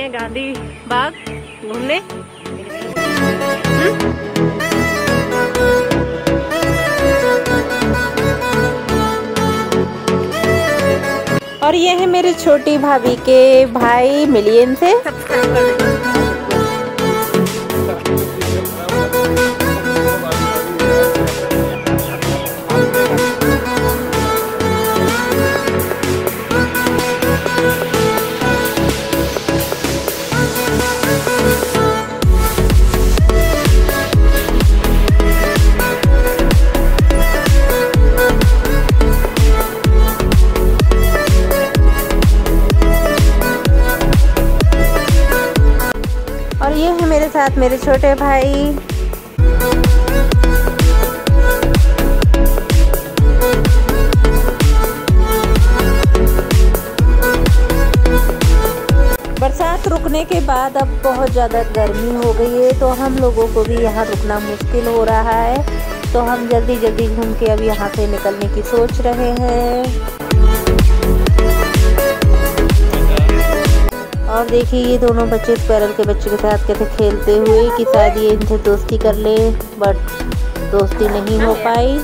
हैं गांधी बाग घूमने। और ये है मेरे छोटी भाभी के भाई मिलियन से। और ये है मेरे साथ मेरे छोटे भाई। बरसात रुकने के बाद अब बहुत ज़्यादा गर्मी हो गई है, तो हम लोगों को भी यहाँ रुकना मुश्किल हो रहा है, तो हम जल्दी जल्दी घूम के अब यहाँ से निकलने की सोच रहे हैं। और देखिए ये दोनों बच्चे इस पैरल के बच्चे के साथ कहते खेलते हुए कि शायद ये इनसे दोस्ती कर ले, बट दोस्ती नहीं हो पाई।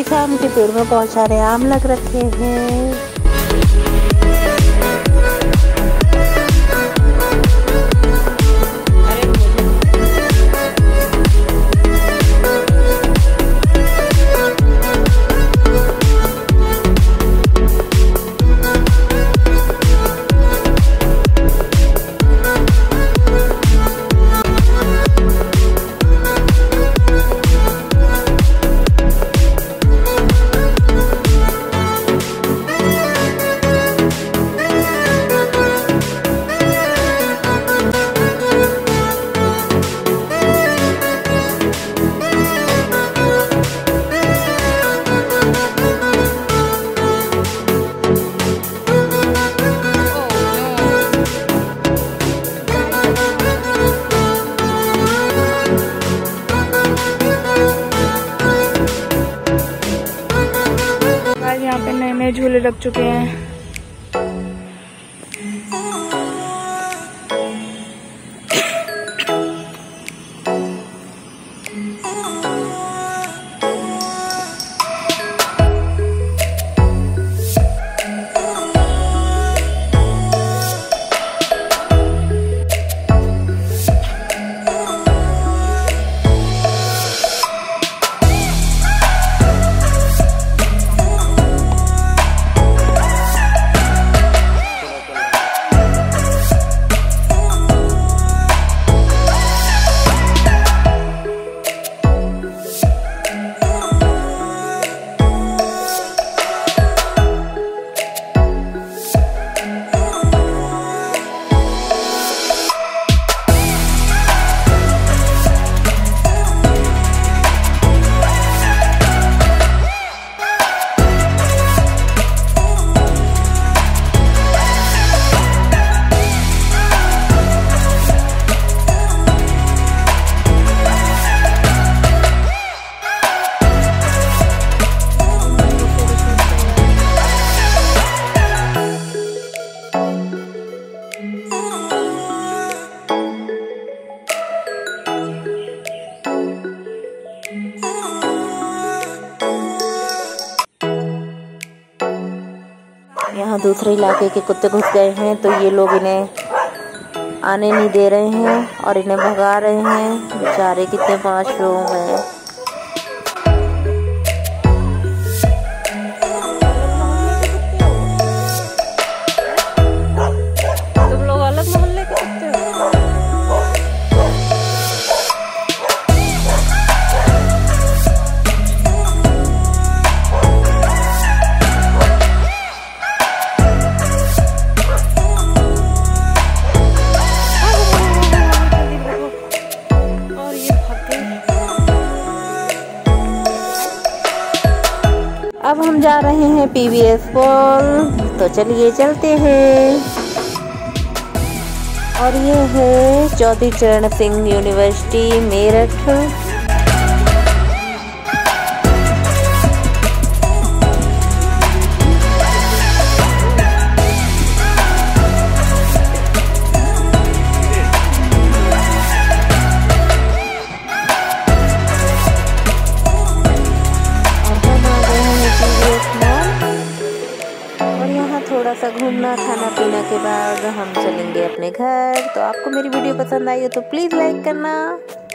इस आम के पेड़ में बहुत सारे आम लग रखे हैं। नए झूले लग चुके हैं। यहाँ दूसरे इलाके के कुत्ते घुस गए हैं, तो ये लोग इन्हें आने नहीं दे रहे हैं और इन्हें भगा रहे हैं। बेचारे कितने 5 लोग हैं। अब हम जा रहे हैं पीवीएस मॉल, तो चलिए चलते हैं। और ये है चौधरी चरण सिंह यूनिवर्सिटी मेरठ। थोड़ा सा घूमना खाना पीना के बाद हम चलेंगे अपने घर। तो आपको मेरी वीडियो पसंद आई हो तो प्लीज़ लाइक करना।